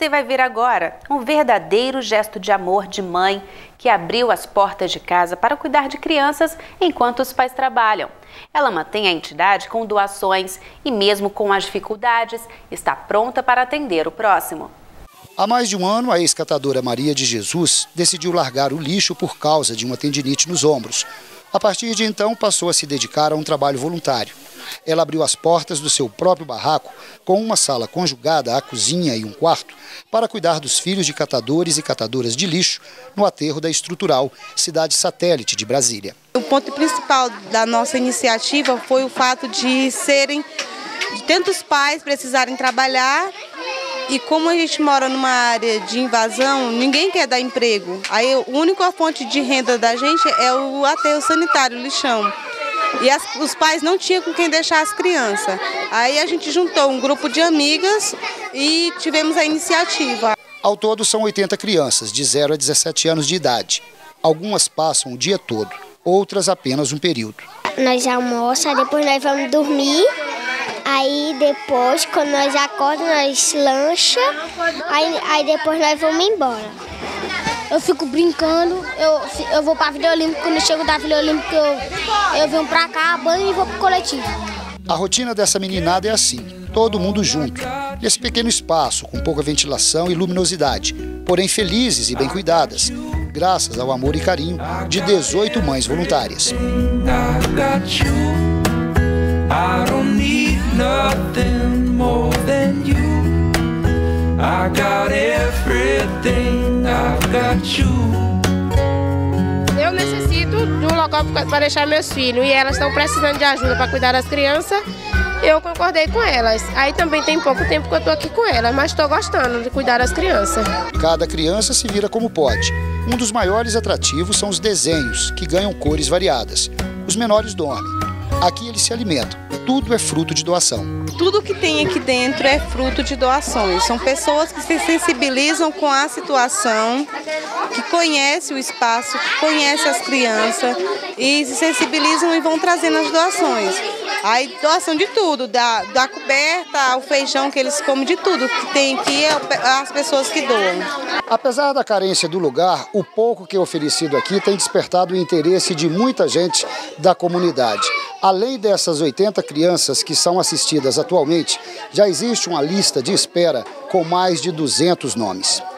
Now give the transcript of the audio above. você vai ver agora um verdadeiro gesto de amor de mãe que abriu as portas de casa para cuidar de crianças enquanto os pais trabalham. Ela mantém a entidade com doações e mesmo com as dificuldades, está pronta para atender o próximo. Há mais de um ano, a ex-catadora Maria de Jesus decidiu largar o lixo por causa de uma tendinite nos ombros. A partir de então, passou a se dedicar a um trabalho voluntário. Ela abriu as portas do seu próprio barraco, com uma sala conjugada à cozinha e um quarto, para cuidar dos filhos de catadores e catadoras de lixo no aterro da Estrutural, cidade satélite de Brasília. O ponto principal da nossa iniciativa foi o fato de tantos pais precisarem trabalhar. E como a gente mora numa área de invasão, ninguém quer dar emprego. Aí a única fonte de renda da gente é o aterro sanitário, o lixão. E os pais não tinham com quem deixar as crianças. Aí a gente juntou um grupo de amigas e tivemos a iniciativa. Ao todo são 80 crianças, de 0 a 17 anos de idade. Algumas passam o dia todo, outras apenas um período. Nós almoçamos, depois nós vamos dormir. Aí depois, quando nós acordamos, nós lancha, aí depois nós vamos embora. Eu fico brincando, eu vou para a Vila Olímpica, quando eu chego da Vila Olímpica, eu venho para cá, banho e vou para o coletivo. A rotina dessa meninada é assim, todo mundo junto, nesse pequeno espaço, com pouca ventilação e luminosidade, porém felizes e bem cuidadas, graças ao amor e carinho de 18 mães voluntárias. I don't need nothing more than you. I got everything, I've got you. Eu necessito de um local para deixar meus filhos e elas estão precisando de ajuda para cuidar das crianças. Eu concordei com elas. Aí também tem pouco tempo que eu estou aqui com elas, mas estou gostando de cuidar das crianças. Cada criança se vira como pode. Um dos maiores atrativos são os desenhos, que ganham cores variadas. Os menores dormem. Aqui eles se alimentam. Tudo é fruto de doação. Tudo que tem aqui dentro é fruto de doações. São pessoas que se sensibilizam com a situação, que conhecem o espaço, que conhecem as crianças e se sensibilizam e vão trazendo as doações. Aí doação de tudo, da coberta, o feijão que eles comem, de tudo que tem aqui é as pessoas que doam. Apesar da carência do lugar, o pouco que é oferecido aqui tem despertado o interesse de muita gente da comunidade. Além dessas 80 crianças que são assistidas atualmente, já existe uma lista de espera com mais de 200 nomes.